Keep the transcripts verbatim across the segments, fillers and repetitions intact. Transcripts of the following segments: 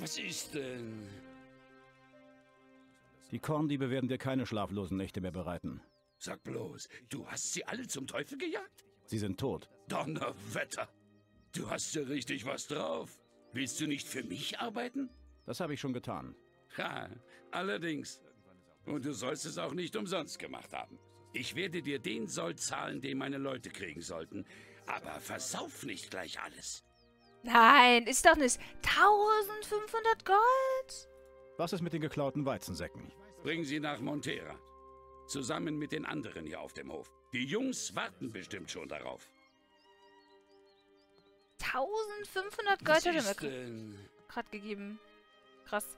Was ist denn? Die Korndiebe werden dir keine schlaflosen Nächte mehr bereiten. Sag bloß, du hast sie alle zum Teufel gejagt? Sie sind tot. Donnerwetter! Du hast ja richtig was drauf. Willst du nicht für mich arbeiten? Das habe ich schon getan. Ha, allerdings. Und du sollst es auch nicht umsonst gemacht haben. Ich werde dir den Sold zahlen, den meine Leute kriegen sollten. Aber versauf nicht gleich alles. Nein, ist doch nicht. eintausendfünfhundert Gold? Was ist mit den geklauten Weizensäcken? Bring sie nach Montera. Zusammen mit den anderen hier auf dem Hof. Die Jungs warten bestimmt schon darauf. eintausendfünfhundert Gold hat er mir gerade gegeben. Krass.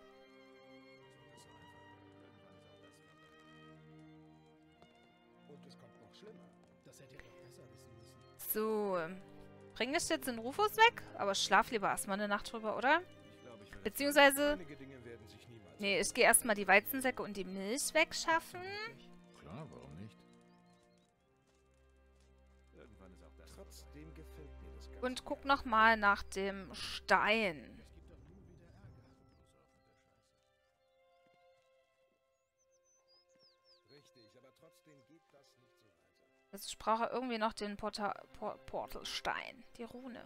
So. Bring das jetzt in Rufus weg, aber schlaf lieber erstmal eine Nacht drüber, oder? Beziehungsweise. Nee, ich gehe erstmal die Weizensäcke und die Milch wegschaffen. Klar, warum nicht? Und guck nochmal nach dem Stein. Also ich brauche irgendwie noch den Porta Por Portalstein, die Rune.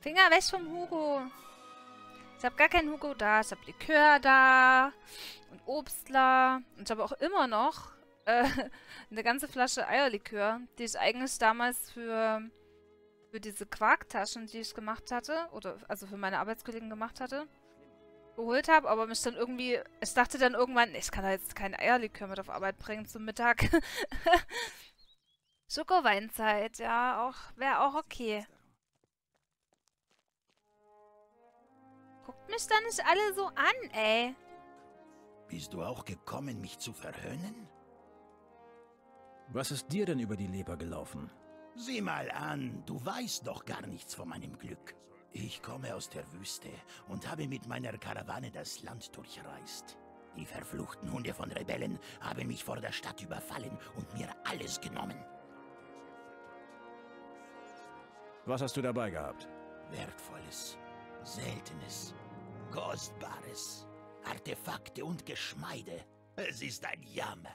Finger weg vom Hugo. Ich habe gar keinen Hugo da. Ich habe Likör da und Obstler. Und ich habe auch immer noch äh, eine ganze Flasche Eierlikör, die ich eigentlich damals für, für diese Quarktaschen, die ich gemacht hatte, oder also für meine Arbeitskollegen gemacht hatte, geholt habe. Aber mich dann irgendwie, ich dachte dann irgendwann, ich kann da jetzt kein Eierlikör mit auf Arbeit bringen zum Mittag. Schokoweinzeit, ja, auch wäre auch okay. Mich dann nicht alle so an, ey. Bist du auch gekommen, mich zu verhöhnen? Was ist dir denn über die Leber gelaufen? Sieh mal an, du weißt doch gar nichts von meinem Glück. Ich komme aus der Wüste und habe mit meiner Karawane das Land durchreist. Die verfluchten Hunde von Rebellen haben mich vor der Stadt überfallen und mir alles genommen. Was hast du dabei gehabt? Wertvolles, Seltenes, Kostbares, Artefakte und Geschmeide. Es ist ein Jammer.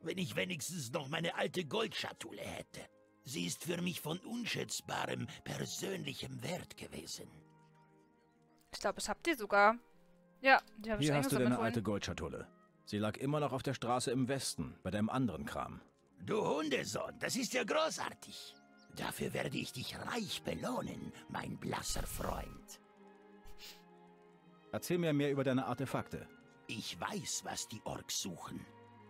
Wenn ich wenigstens noch meine alte Goldschatulle hätte. Sie ist für mich von unschätzbarem, persönlichem Wert gewesen. Ich glaube, es habt ihr sogar. Ja, die habe ich eingesammelt. Hier hast du deine alte Goldschatulle. Sie lag immer noch auf der Straße im Westen, bei deinem anderen Kram. Du Hundesohn, das ist ja großartig. Dafür werde ich dich reich belohnen, mein blasser Freund. Erzähl mir mehr über deine Artefakte. Ich weiß, was die Orks suchen.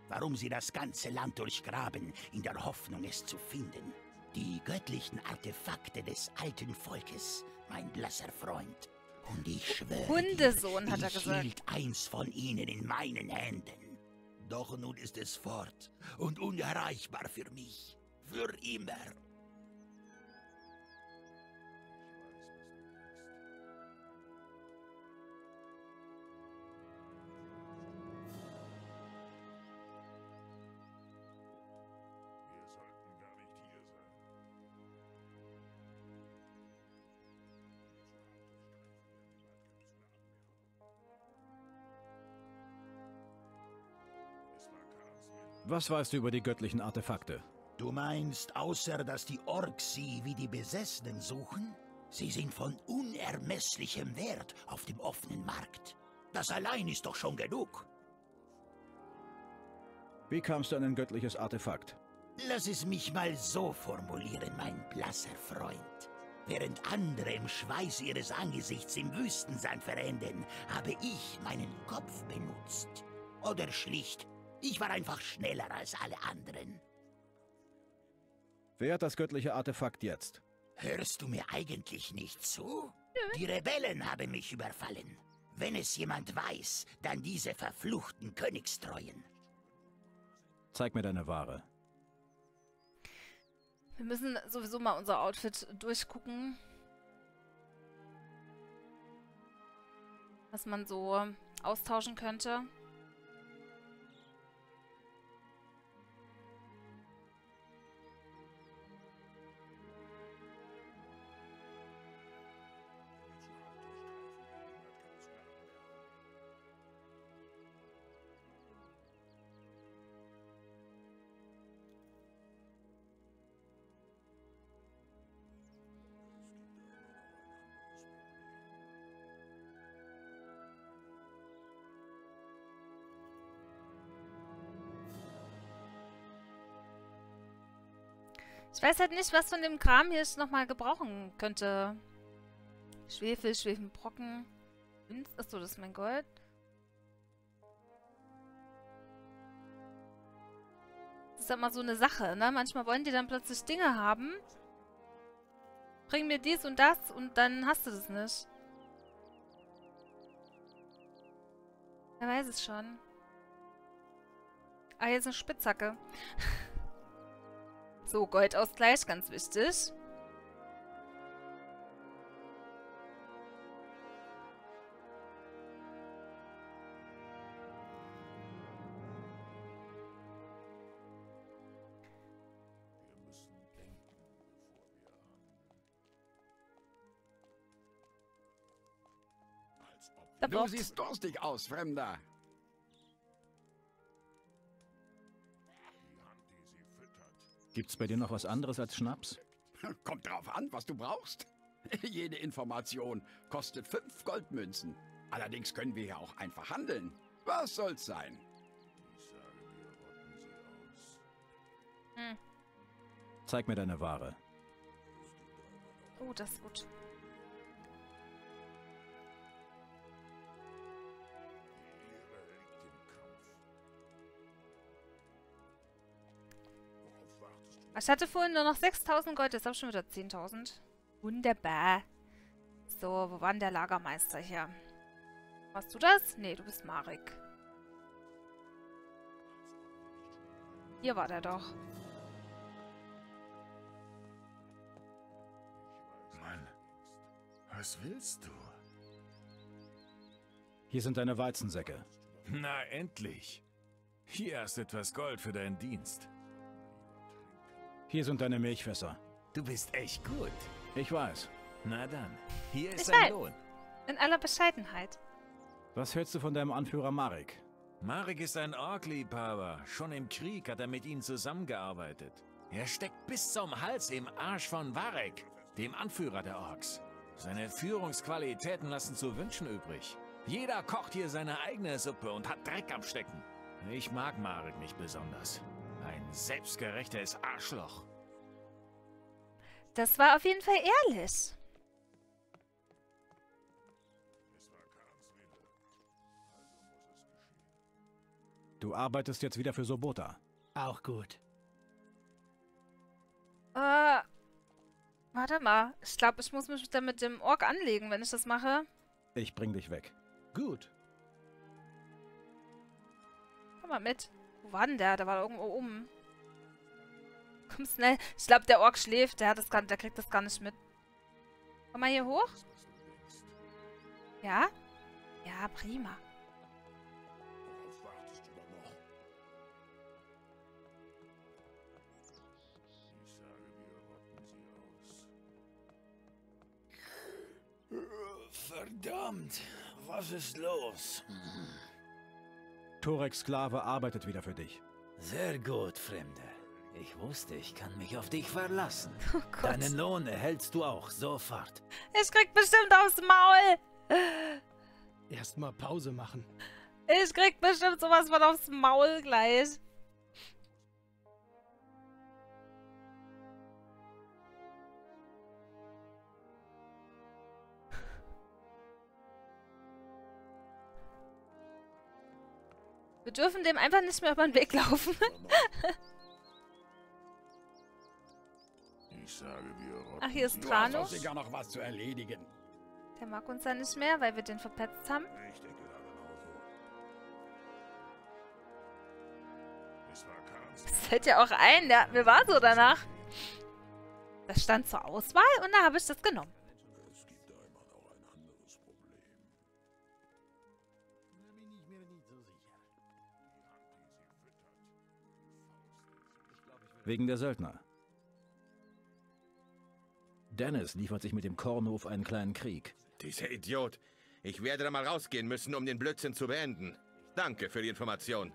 Warum sie das ganze Land durchgraben, in der Hoffnung, es zu finden. Die göttlichen Artefakte des alten Volkes, mein blasser Freund. Und ich schwöre, Hundesohn, hat er gesagt, ich hielt eins von ihnen in meinen Händen. Doch nun ist es fort und unerreichbar für mich. Für immer. Was weißt du über die göttlichen Artefakte? Du meinst, außer dass die Orks sie wie die Besessenen suchen? Sie sind von unermesslichem Wert auf dem offenen Markt. Das allein ist doch schon genug. Wie kamst du an ein göttliches Artefakt? Lass es mich mal so formulieren, mein blasser Freund. Während andere im Schweiß ihres Angesichts im Wüstensand verenden, habe ich meinen Kopf benutzt. Oder schlicht, ich war einfach schneller als alle anderen. Wer hat das göttliche Artefakt jetzt? Hörst du mir eigentlich nicht zu? Die Rebellen haben mich überfallen. Wenn es jemand weiß, dann diese verfluchten Königstreuen. Zeig mir deine Ware. Wir müssen sowieso mal unser Outfit durchgucken. was man so austauschen könnte. Ich weiß halt nicht, was von dem Kram hier ich nochmal gebrauchen könnte. Schwefel, Schwefelbrocken. Achso, das ist mein Gold. Das ist ja mal so eine Sache, ne? Manchmal wollen die dann plötzlich Dinge haben. Bring mir dies und das und dann hast du das nicht. Wer weiß es schon. Ah, hier ist eine Spitzhacke. So, Goldausgleich, ganz wichtig. Du siehst durstig aus, Fremder. Gibt's bei dir noch was anderes als Schnaps? Kommt drauf an, was du brauchst. Jede Information kostet fünf Goldmünzen. Allerdings können wir hier auch einfach handeln. Was soll's sein? Hm. Zeig mir deine Ware. Oh, das ist gut. Ich hatte vorhin nur noch sechstausend Gold, jetzt habe ich schon wieder zehntausend. Wunderbar. So, wo war denn der Lagermeister hier? Warst du das? Nee, du bist Marek. Hier war der doch. Mann, was willst du? Hier sind deine Weizensäcke. Na, endlich. Hier hast etwas Gold für deinen Dienst. Hier sind deine Milchfässer. Du bist echt gut. Ich weiß. Na dann, hier ist dein Lohn. In aller Bescheidenheit. Was hältst du von deinem Anführer Marek? Marek ist ein Ork-Liebhaber. Schon im Krieg hat er mit ihnen zusammengearbeitet. Er steckt bis zum Hals im Arsch von Varek, dem Anführer der Orks. Seine Führungsqualitäten lassen zu wünschen übrig. Jeder kocht hier seine eigene Suppe und hat Dreck am Stecken. Ich mag Marek nicht besonders. Ein selbstgerechtes Arschloch. Das war auf jeden Fall ehrlich. Du arbeitest jetzt wieder für Sobota. Auch gut. Äh, warte mal. Ich glaube, ich muss mich dann mit dem Ork anlegen, wenn ich das mache. Ich bring dich weg. Gut. Komm mal mit. Wo war denn der? Der war irgendwo oben. Komm schnell. Ich glaube, der Ork schläft. Der, hat das gar, der kriegt das gar nicht mit. Komm mal hier hoch. Ja? Ja, prima. Verdammt. Was ist los? Torek-Sklave arbeitet wieder für dich. Sehr gut, Fremder. Ich wusste, ich kann mich auf dich verlassen. Oh Gott. Deinen Lohn erhältst du auch sofort. Ich krieg bestimmt aufs Maul. Erstmal Pause machen. Ich krieg bestimmt sowas von aufs Maul gleich. Wir dürfen dem einfach nicht mehr über den Weg laufen. Ich sage, wir Ach, hier ist Tranos. Noch was zu erledigen. Der mag uns ja nicht mehr, weil wir den verpetzt haben. Ich denke da genauso. Es war Karls. Das fällt ja auch ein, ja. Mir war so danach. Das stand zur Auswahl und da habe ich das genommen. Es gibt da immer noch ein anderes Problem. Wegen der Söldner. Dennis liefert sich mit dem Kornhof einen kleinen Krieg. Dieser Idiot. Ich werde da mal rausgehen müssen, um den Blödsinn zu beenden. Danke für die Information.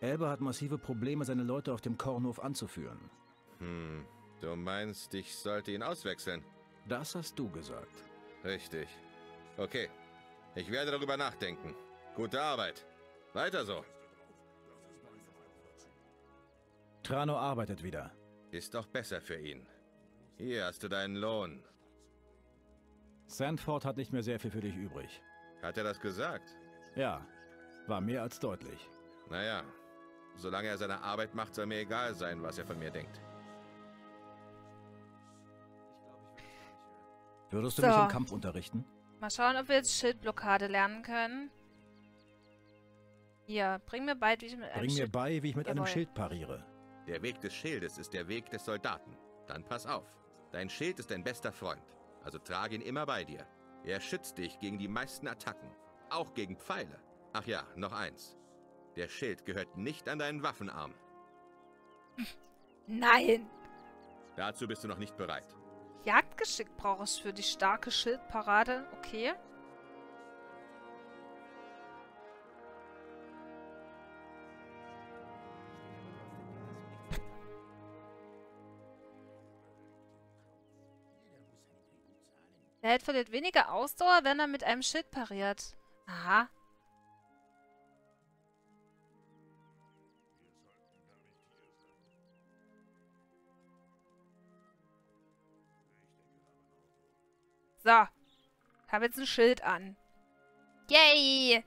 Elbe hat massive Probleme, seine Leute auf dem Kornhof anzuführen. Hm, du meinst, ich sollte ihn auswechseln? Das hast du gesagt. Richtig. Okay, ich werde darüber nachdenken. Gute Arbeit. Weiter so. Trano arbeitet wieder. Ist doch besser für ihn. Hier hast du deinen Lohn. Sandford hat nicht mehr sehr viel für dich übrig. Hat er das gesagt? Ja, war mehr als deutlich. Naja, solange er seine Arbeit macht, soll mir egal sein, was er von mir denkt. Würdest du so. mich im Kampf unterrichten? Mal schauen, ob wir jetzt Schildblockade lernen können. Hier, bring mir bei, wie ich mit einem, bring Schild... mir bei, wie ich mit einem Schild pariere. Der Weg des Schildes ist der Weg des Soldaten. Dann pass auf. Dein Schild ist dein bester Freund. Also trage ihn immer bei dir. Er schützt dich gegen die meisten Attacken. Auch gegen Pfeile. Ach ja, noch eins. Der Schild gehört nicht an deinen Waffenarm. Nein! Dazu bist du noch nicht bereit. Jagdgeschick brauche ich für die starke Schildparade. Okay. Der Held verliert weniger Ausdauer, wenn er mit einem Schild pariert. Aha. So, ich habe jetzt ein Schild an. Yay!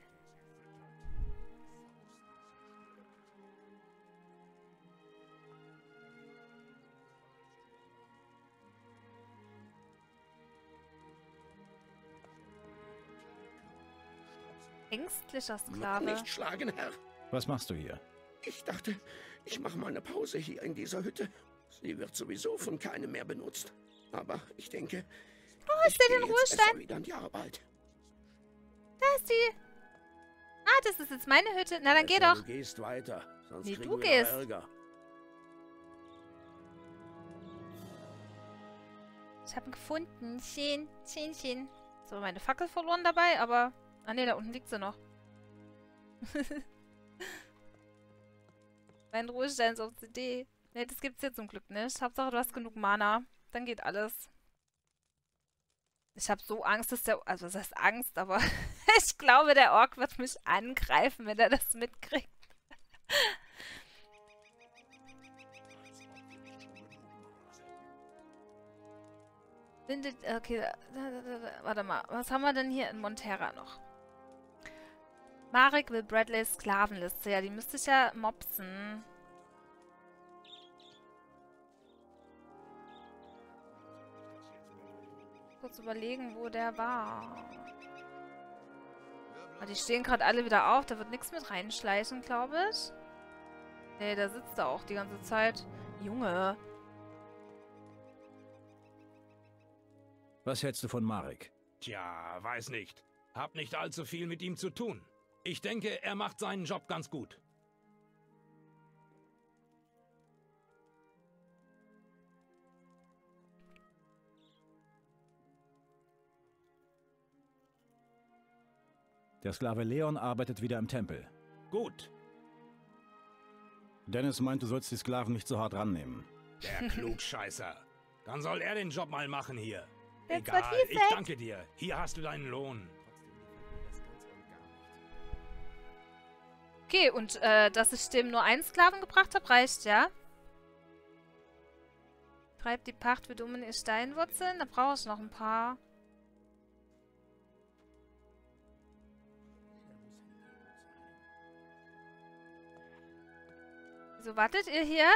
Ängstlicher Sklave. Nicht schlagen, Herr. Was machst du hier? Ich dachte, ich mache mal eine Pause hier in dieser Hütte. Sie wird sowieso von keinem mehr benutzt. Aber ich denke... Oh, ist der in Ruhestand? Da ist die. Ah, das ist jetzt meine Hütte. Na, dann geh doch. Du gehst weiter, sonst nee, du gehst. Ärger. Ich habe ihn gefunden. Schien, schien, schien. So, meine Fackel verloren dabei, aber... Ah ne, da unten liegt sie noch. Mein Ruhestand ist auf C D. Ne, das gibt's hier zum Glück nicht. Hauptsache, du hast genug Mana. Dann geht alles. Ich habe so Angst, dass der... Also, das heißt Angst, aber... ich glaube, der Ork wird mich angreifen, wenn er das mitkriegt. Okay, warte mal. Was haben wir denn hier in Montera noch? Marek will Bradleys Sklavenliste. Ja, die müsste ich ja mopsen. Kurz überlegen, wo der war. Aber die stehen gerade alle wieder auf. Da wird nichts mit reinschleichen, glaube ich. Nee, da sitzt er auch die ganze Zeit. Junge. Was hältst du von Marek? Tja, weiß nicht. Hab nicht allzu viel mit ihm zu tun. Ich denke, er macht seinen Job ganz gut. Der Sklave Leon arbeitet wieder im Tempel. Gut. Dennis meint, du sollst die Sklaven nicht so hart rannehmen. Der Klugscheißer. Dann soll er den Job mal machen hier. Das Egal, ich danke dir. Hier hast du deinen Lohn. Okay, und äh, dass ich dem nur einen Sklaven gebracht habe, reicht, ja? Treibt die Pacht für dumme Steinwurzeln? Da brauche ich noch ein paar. So, wartet ihr hier?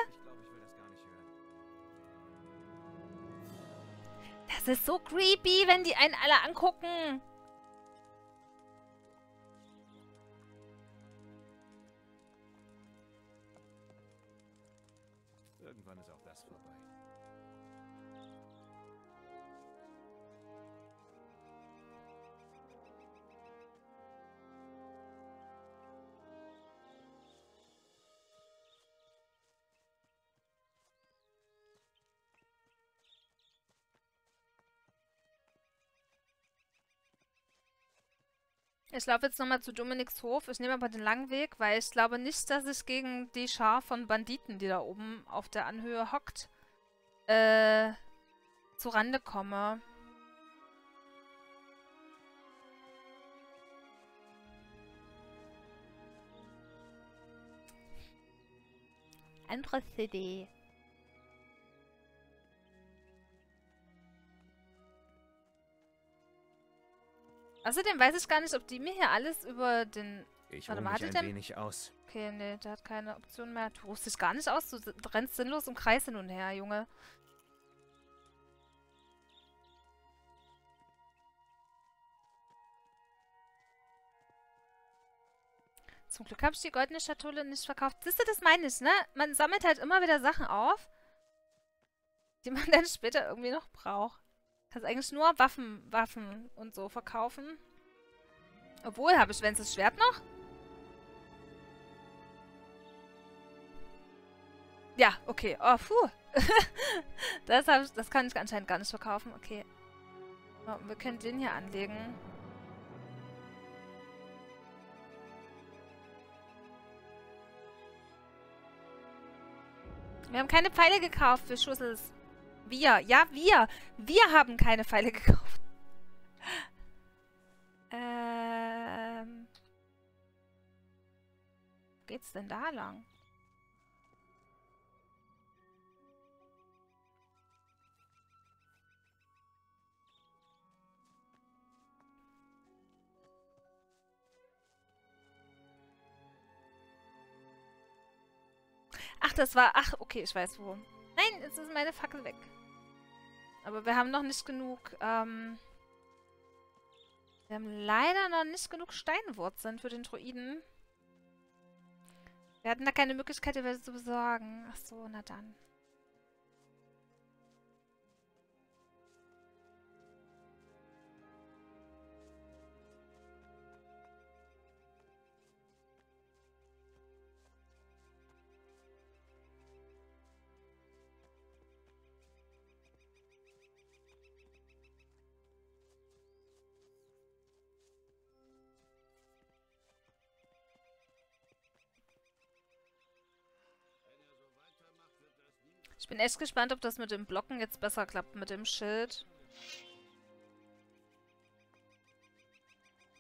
Ich glaube, ich will das gar nicht hören. Das ist so creepy, wenn die einen alle angucken. Irgendwann ist auch das vorbei. Ich laufe jetzt nochmal zu Dominiks Hof. Ich nehme aber den langen Weg, weil ich glaube nicht, dass ich gegen die Schar von Banditen, die da oben auf der Anhöhe hockt, äh, zu Rande komme. Andere C D. Außerdem weiß ich gar nicht, ob die mir hier alles über den... Ich hole mich ein wenig aus. Okay, nee, der hat keine Option mehr. Du ruhst dich gar nicht aus, du rennst sinnlos im Kreis hin und her, Junge. Zum Glück habe ich die goldene Schatulle nicht verkauft. Siehst du, das meine ich, ne? Man sammelt halt immer wieder Sachen auf, die man dann später irgendwie noch braucht. Kannst eigentlich nur Waffen, Waffen und so verkaufen. Obwohl, habe ich Wenzels Schwert noch? Ja, okay. Oh, puh. das, hab ich, das kann ich anscheinend gar nicht verkaufen. Okay. So, wir können den hier anlegen. Wir haben keine Pfeile gekauft für Schussels. Wir, ja, wir. Wir haben keine Pfeile gekauft. ähm. Wo geht's denn da lang? Ach, das war... Ach, okay, ich weiß wo. Nein, jetzt ist meine Fackel weg. Aber wir haben noch nicht genug, ähm... wir haben leider noch nicht genug Steinwurzeln für den Druiden. Wir hatten da keine Möglichkeit, die welche zu besorgen. Ach so, na dann. Ich bin echt gespannt, ob das mit dem Blocken jetzt besser klappt, mit dem Schild.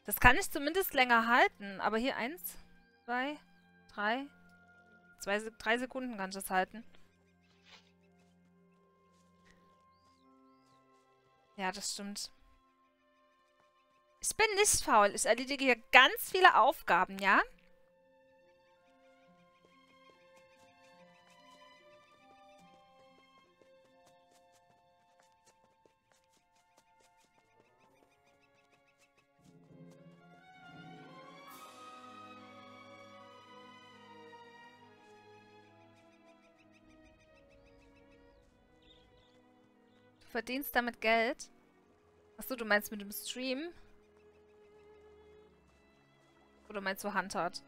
Das kann ich zumindest länger halten, aber hier eins, zwei, drei, zwei, drei Sekunden kann ich das halten. Ja, das stimmt. Ich bin nicht faul, ich erledige hier ganz viele Aufgaben, ja? Verdienst damit Geld? Achso, du meinst mit dem Stream? Oder meinst du Handhart?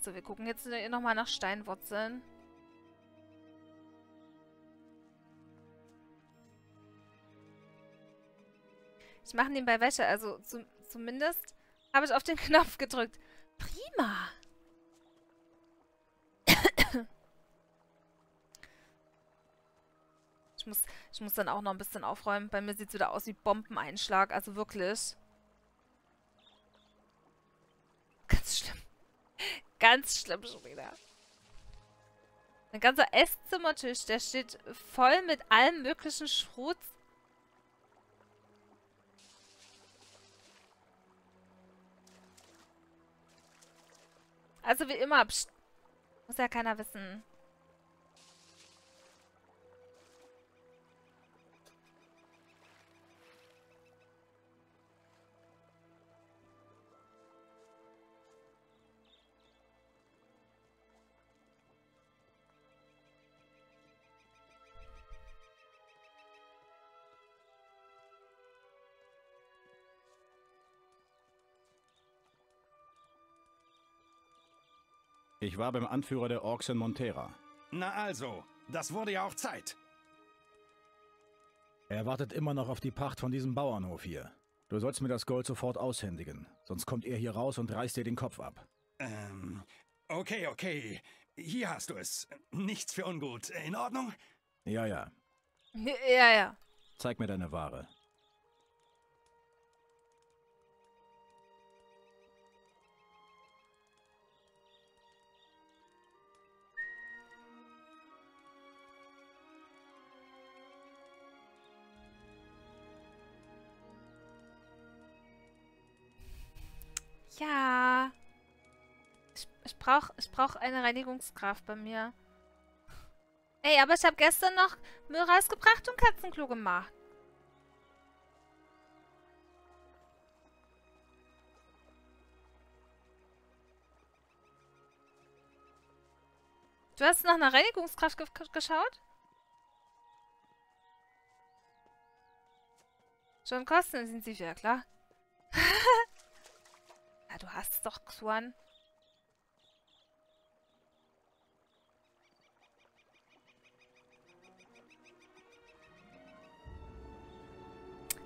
So, wir gucken jetzt nochmal nach Steinwurzeln. Ich mache nebenbei Wäsche, also zum, zumindest habe ich auf den Knopf gedrückt. Prima! Ich muss, ich muss dann auch noch ein bisschen aufräumen. Bei mir sieht es wieder aus wie Bombeneinschlag. Also wirklich. Ganz schlimm. Ganz schlimm schon wieder. Mein ganzer Esszimmertisch, der steht voll mit allem möglichen Schrotz. Also wie immer. Pst. Muss ja keiner wissen. Ich war beim Anführer der Orks in Montera. Na also, das wurde ja auch Zeit. Er wartet immer noch auf die Pacht von diesem Bauernhof hier. Du sollst mir das Gold sofort aushändigen, sonst kommt er hier raus und reißt dir den Kopf ab. Ähm, okay, okay. Hier hast du es. Nichts für ungut. In Ordnung? Ja, ja. Ja, ja. Zeig mir deine Ware. Ja. Ich, ich brauche ich brauch eine Reinigungskraft bei mir. Ey, aber ich habe gestern noch Müll rausgebracht und Katzenklo gemacht. Du hast nach einer Reinigungskraft ge geschaut? Schon kostenintensiv, ja klar. Ja, du hast es doch, Xuan.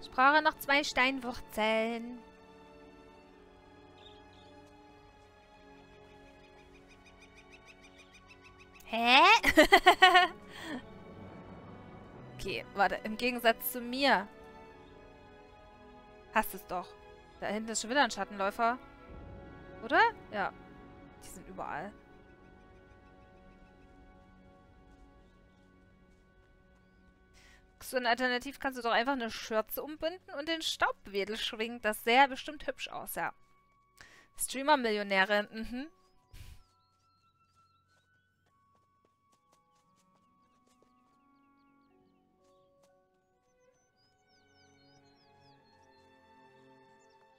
Ich brauche noch zwei Steinwurzeln. Hä? Okay, warte. Im Gegensatz zu mir. Hast es doch. Da hinten ist schon wieder ein Schattenläufer. Oder? Ja. Die sind überall. So ein Alternativ kannst du doch einfach eine Schürze umbinden und den Staubwedel schwingen. Das sähe bestimmt hübsch aus, ja. Streamer-Millionäre, mhm.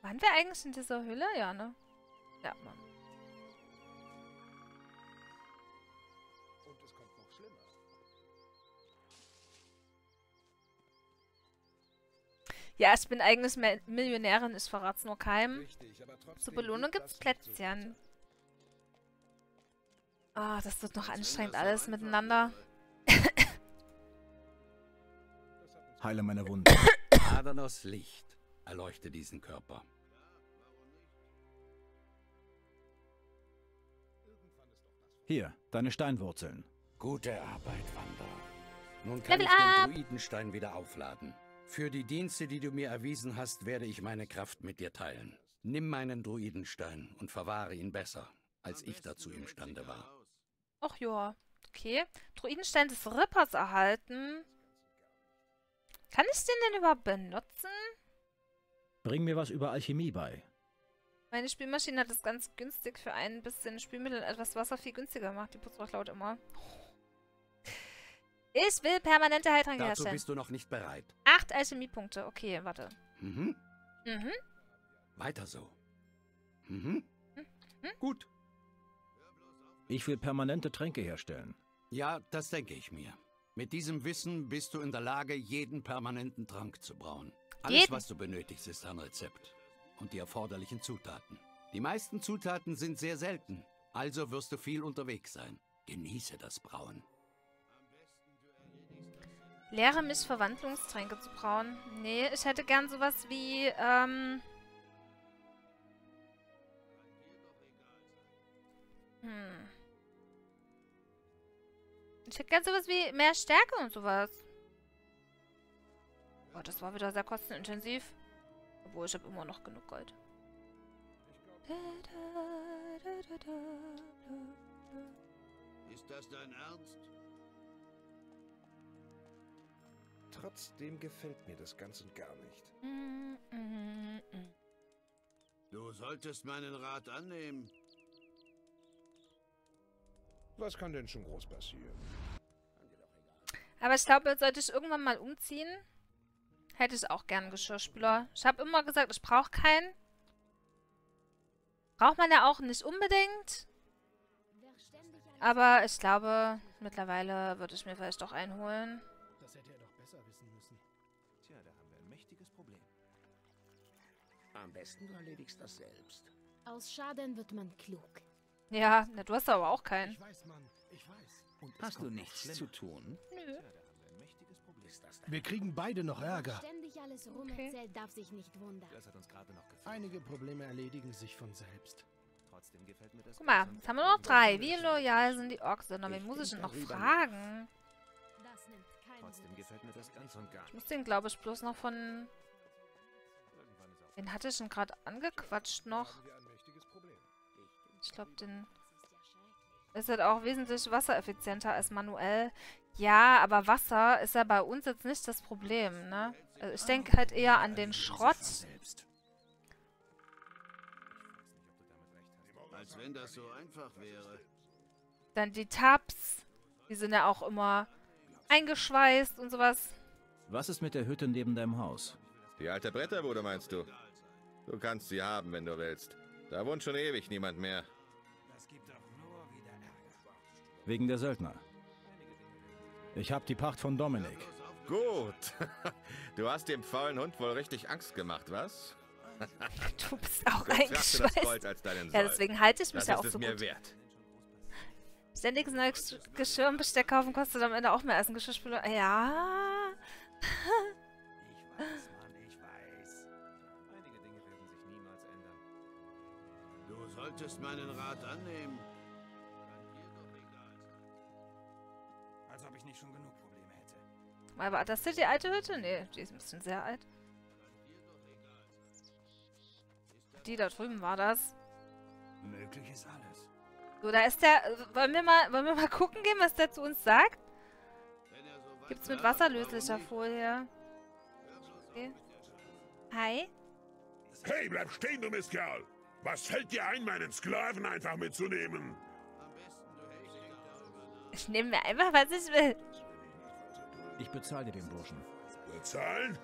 Waren wir eigentlich in dieser Höhle? Ja, ne? Ja, Mann. Und es kommt noch schlimmer. Ja, ich bin eigentlich Millionärin, ich verrat's nur keinem. Richtig, aber zur Belohnung gibt's Plätzchen. Ah, oh, das wird noch anstrengend alles miteinander. Heile meine Wunde. Adanos Licht erleuchte diesen Körper. Hier, deine Steinwurzeln. Gute Arbeit, Wanderer. Nun kann Level ich den Druidenstein wieder aufladen. Für die Dienste, die du mir erwiesen hast, werde ich meine Kraft mit dir teilen. Nimm meinen Druidenstein und verwahre ihn besser, als ich dazu imstande war. Ach ja, okay. Druidenstein des Rippers erhalten. Kann ich den denn überhaupt benutzen? Bring mir was über Alchemie bei. Meine Spülmaschine hat es ganz günstig für ein bisschen Spülmittel und etwas Wasser viel günstiger gemacht. Die putzt auch laut immer. Ich will permanente Heiltränke herstellen. Dazu bist du noch nicht bereit. Acht Alchemiepunkte. Okay, warte. Mhm. Mhm. Weiter so. Mhm. Mhm. Gut. Ich will permanente Tränke herstellen. Ja, das denke ich mir. Mit diesem Wissen bist du in der Lage, jeden permanenten Trank zu brauen. Alles, jeden? was du benötigst, ist ein Rezept. Und die erforderlichen Zutaten. Die meisten Zutaten sind sehr selten, also wirst du viel unterwegs sein. Genieße das Brauen. Lehre mich, Verwandlungstränke zu brauen. Nee, ich hätte gern sowas wie, ähm... Hm. Ich hätte gern sowas wie mehr Stärke und sowas. Oh, das war wieder sehr kostenintensiv. Obwohl, ich habe immer noch genug Gold. Ist das dein Ernst? Trotzdem gefällt mir das Ganze gar nicht. Mm, mm, mm. Du solltest meinen Rat annehmen. Was kann denn schon groß passieren? Aber ich glaube, jetzt sollte ich irgendwann mal umziehen. Hätte ich auch gern einen Geschirrspüler. Ich habe immer gesagt, ich brauche keinen. Braucht man ja auch nicht unbedingt. Aber ich glaube, mittlerweile würde ich mir vielleicht doch einen holen. Das hätte er doch besser wissen müssen. Tja, da haben wir ein mächtiges Problem. Am besten du erledigst das selbst. Aus Schaden wird man klug. Ja, na, du hast aber auch keinen. Ich weiß, Mann. Ich weiß. Und hast du nichts zu tun? Nö. Tja, da haben wir ein mächtiges Problem. ist das denn? Wir kriegen beide noch Ärger. Ständig alles rumerzählt, darf sich nicht wundern. Das hat uns gerade noch gefällt. Einige Probleme erledigen sich von selbst. Trotzdem gefällt mir das. Guck mal, jetzt haben wir nur noch drei. Wie loyal sind die Orks? Sondern wen muss ich denn noch fragen? Das nimmt keinen Trotzdem gefällt mir das ganz und gar nicht. Ich muss den, glaube ich, bloß noch von... Den hatte ich denn gerade angequatscht noch? Ich glaube, den... Ist halt auch wesentlich wassereffizienter als manuell. Ja, aber Wasser ist ja bei uns jetzt nicht das Problem, ne? Also ich denke halt eher an den Schrott. Als wenn das so einfach wäre. Dann die Tabs. Die sind ja auch immer eingeschweißt und sowas. Was ist mit der Hütte neben deinem Haus? Die alte Bretterbude, meinst du? Du kannst sie haben, wenn du willst. Da wohnt schon ewig niemand mehr. Wegen der Söldner. Ich habe die Pacht von Dominik. Gut. Du hast dem faulen Hund wohl richtig Angst gemacht, was? Du bist auch eingeschweißt. Das Gold als deinen Soll. Ja, deswegen halte ich mich das ja auch so mir gut. Wert. Ständiges neues Geschirr und Besteck kaufen kostet am Ende auch mehr als ein Geschirrspüler. Ja. Ich weiß, Mann, ich weiß. Einige Dinge werden sich niemals ändern. Du solltest meinen Rat annehmen. Als ob ich nicht schon genug Probleme hätte. Aber das ist die alte Hütte? Nee, die ist ein bisschen sehr alt. Die da drüben war das. Möglich ist alles. So, da ist der... Wollen wir mal, wollen wir mal gucken gehen, was der zu uns sagt? Gibt's mit wasserlöslicher Folie. Okay. Hi. Hey, bleib stehen, du Mistkerl! Was fällt dir ein, meinen Sklaven einfach mitzunehmen? Ich nehme mir einfach, was ich will. Ich bezahle den Burschen. Bezahlen?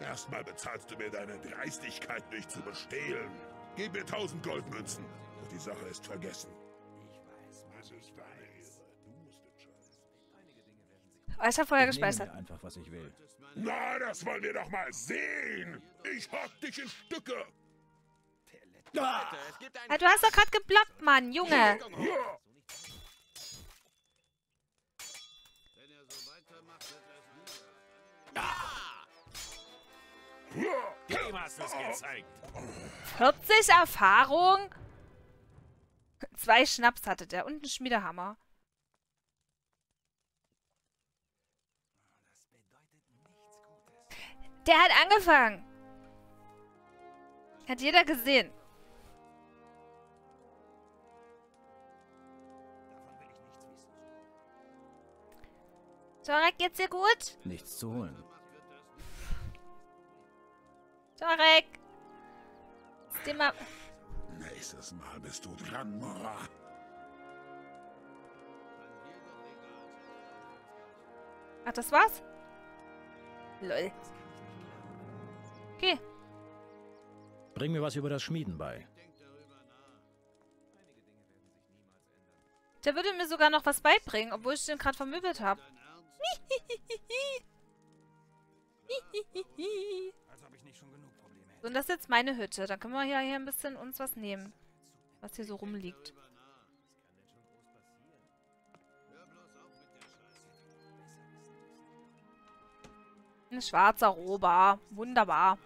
Erstmal bezahlst du mir deine Dreistigkeit, mich zu bestehlen. Gib mir tausend Goldmünzen und die Sache ist vergessen. Ich weiß, was ich weiß. Du musst entscheiden. Oh, ich habe vorher gespeichert. Ich nehme einfach, was ich will. Na, das wollen wir doch mal sehen. Ich hack dich in Stücke. Ah. Ja, du hast doch gerade geblockt, Mann, Junge. Ja. Dem hast du's gezeigt. vierzig Erfahrung? Zwei Schnaps hatte der und einen Schmiedehammer. Das bedeutet nichts Gutes. Der hat angefangen. Hat jeder gesehen. Davon will ich nichts wissen. Torek, geht's dir gut? Nichts zu holen. Varek! Nächstes Mal bist du dran, Mora! Ach, das war's? Lol. Okay. Bring mir was über das Schmieden bei. Der würde mir sogar noch was beibringen, obwohl ich den gerade vermöbelt habe. So, und das ist jetzt meine Hütte. Dann können wir ja hier ein bisschen uns was nehmen, was hier so rumliegt. Ein schwarzer Rober. Wunderbar.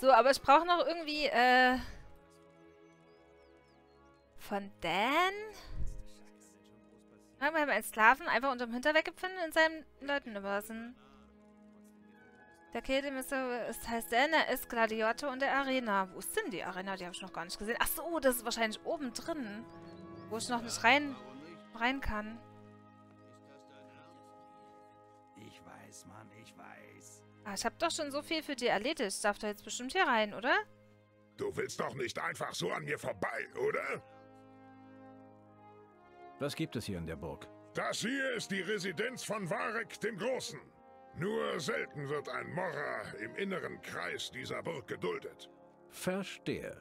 So, aber ich brauche noch irgendwie, äh... von Dan? Wir haben einen Sklaven einfach unterm Hinterweg gepfiffen und seinen Leuten überlassen. Der Kälte ist heißt Dan, er ist Gladiator und der Arena. Wo ist denn die Arena? Die habe ich noch gar nicht gesehen. Ach so, das ist wahrscheinlich oben drin, wo ich noch nicht rein, rein kann. Ich weiß, Mann, ich weiß. Ah, ich habe doch schon so viel für die erledigt. Darf da jetzt bestimmt hier rein, oder? Du willst doch nicht einfach so an mir vorbei, oder? Was gibt es hier in der Burg? Das hier ist die Residenz von Varek dem Großen. Nur selten wird ein Morra im inneren Kreis dieser Burg geduldet. Verstehe.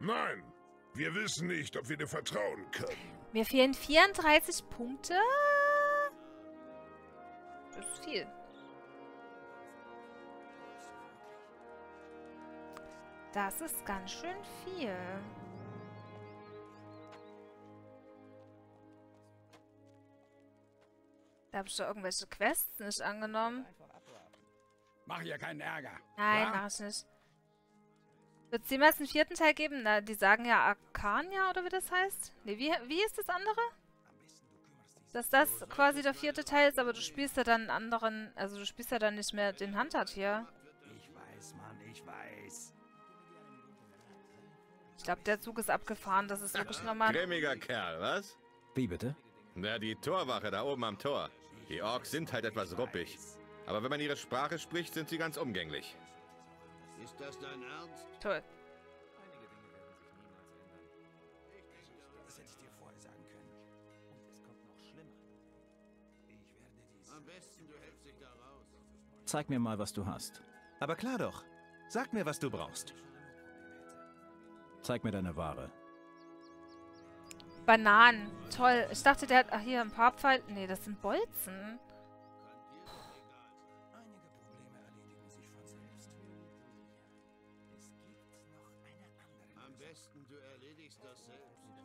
Nein, wir wissen nicht, ob wir dir vertrauen können. Mir fehlen vierunddreißig Punkte. Das ist viel. Das ist ganz schön viel. Da habe ich doch irgendwelche Quests nicht angenommen. Mach hier keinen Ärger. Nein, ja? Mach ich nicht. Wird es jemals einen vierten Teil geben? Na, die sagen ja Arcania, oder wie das heißt? Ne, wie, wie ist das andere? Dass das quasi der vierte Teil ist, aber du spielst ja dann einen anderen... Also du spielst ja dann nicht mehr den Hunter hier. Ich weiß, Mann, ich weiß. Ich glaube, der Zug ist abgefahren. Das ist wirklich nochmal... Grimmiger Kerl, was? Wie bitte? Na, die Torwache da oben am Tor. Die Orks sind halt etwas ruppig. Aber wenn man ihre Sprache spricht, sind sie ganz umgänglich. Ist das dein Ernst? Toll. Einige Dinge werden sich niemals ändern. Das hätte ich dir vorher sagen können. Und es kommt noch schlimmer. Ich werde dies. Am besten, du hältst dich da raus. Zeig mir mal, was du hast. Aber klar doch. Sag mir, was du brauchst. Zeig mir deine Ware. Bananen. Toll. Ich dachte, der hat... Ach, hier ein paar Pfeile. Nee, das sind Bolzen.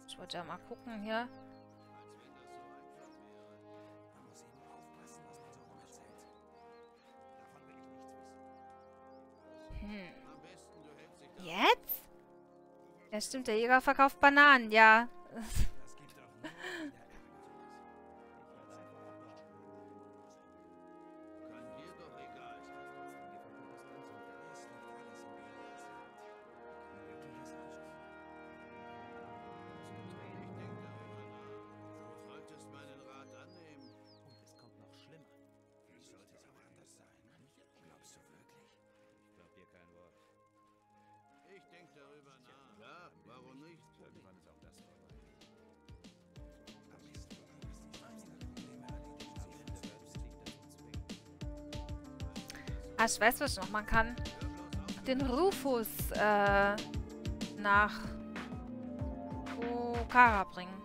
Ich wollte ja mal gucken hier. Hm. Jetzt? Ja, stimmt, der Jäger verkauft Bananen, ja. Ah, ich weiß, was ich noch machen kann. Den Rufus äh, nach Okara bringen.